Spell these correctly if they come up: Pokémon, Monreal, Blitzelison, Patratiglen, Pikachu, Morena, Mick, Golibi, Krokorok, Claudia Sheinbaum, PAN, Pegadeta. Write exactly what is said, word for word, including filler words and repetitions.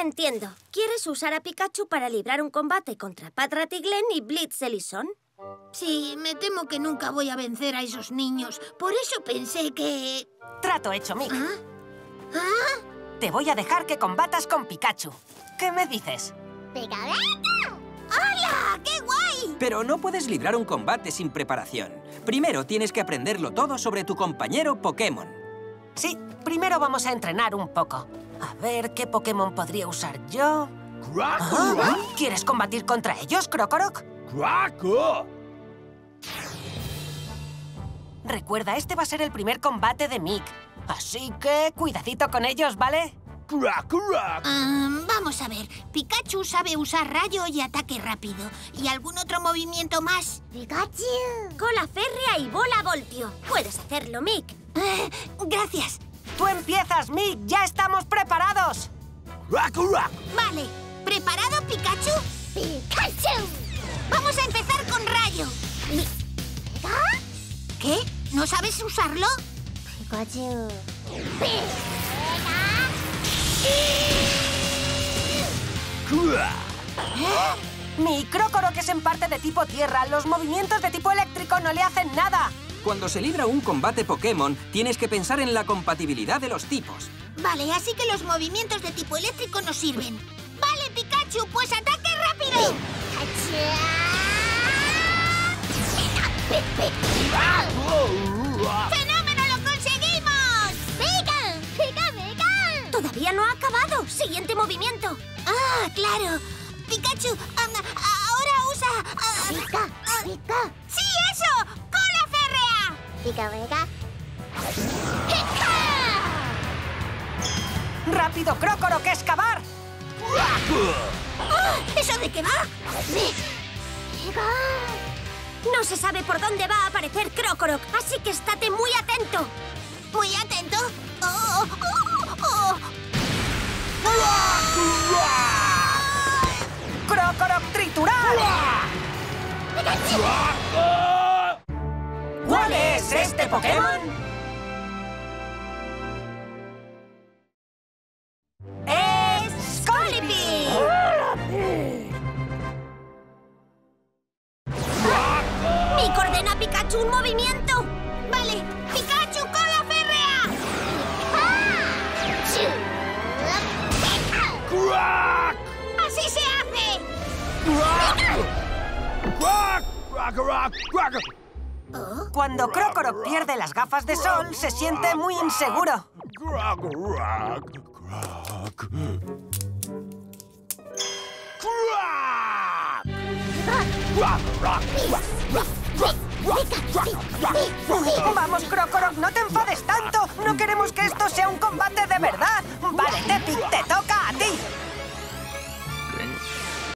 entiendo. ¿Quieres usar a Pikachu para librar un combate contra Patratiglen y Blitzelison? Sí, me temo que nunca voy a vencer a esos niños. Por eso pensé que... Trato hecho, Mick. ¿Ah? ¿Ah? Te voy a dejar que combatas con Pikachu. ¿Qué me dices? ¡Pegadeta! ¡Hola! ¡Qué guay! Pero no puedes librar un combate sin preparación. Primero tienes que aprenderlo todo sobre tu compañero Pokémon. Sí, primero vamos a entrenar un poco. A ver, ¿qué Pokémon podría usar yo? ¿Krokorok? ¿Ah? ¿Quieres combatir contra ellos, Krokorok? ¡Krokorok! Recuerda, este va a ser el primer combate de Mick. Así que cuidadito con ellos, ¿vale? ¡Krokorok! Um, vamos a ver. Pikachu sabe usar rayo y ataque rápido. ¿Y algún otro movimiento más? ¡Pikachu! Cola férrea y bola voltio. Puedes hacerlo, Mick. Eh, gracias. Tú empiezas, Mick. Ya estamos preparados. ¡Krokorok! Vale. ¿Preparado, Pikachu? ¡Pikachu! Vamos a empezar con rayo. ¿Ah? ¿Qué? ¿No sabes usarlo? Pikachu. ¿Eh? Mi Krokorok es en parte de tipo tierra. Los movimientos de tipo eléctrico no le hacen nada. Cuando se libra un combate Pokémon, tienes que pensar en la compatibilidad de los tipos. Vale, así que los movimientos de tipo eléctrico no sirven. Vale, Pikachu, pues ataque rápido. ¡Fenómeno, lo conseguimos! ¡Pega! ¡Pega, pega! Todavía no ha acabado. Siguiente movimiento. Ah, claro. Pikachu, um, ahora usa... Uh, pica, uh, pica. ¡Sí, eso! ¡Cola férrea! Pica, pega. ¡Pica! ¡Rápido, Krokorok, que excavar! ¡Ah! ¿Eso de qué va? ¡Pega! No se sabe por dónde va a aparecer Krokorok, así que estate muy atento. ¿Muy atento? Oh, oh, oh, oh. ¡Krokorok triturar! ¿Cuál es este Pokémon? ¡Es Golibi! ¡Mick ordena a Pikachu un movimiento! ¡Vale! ¡Pikachu, cola férrea! ¡Crack! ¡Así se hace! ¡Crack! ¡Crack! ¡Crack! ¡Crack! Cuando Krokorok pierde las gafas de sol, se siente muy inseguro. ¡Crack! ¡Crack! ¡Crack! ¡Crack! ¡Vamos, Krokorok! ¡No te enfades tanto! ¡No queremos que esto sea un combate de verdad!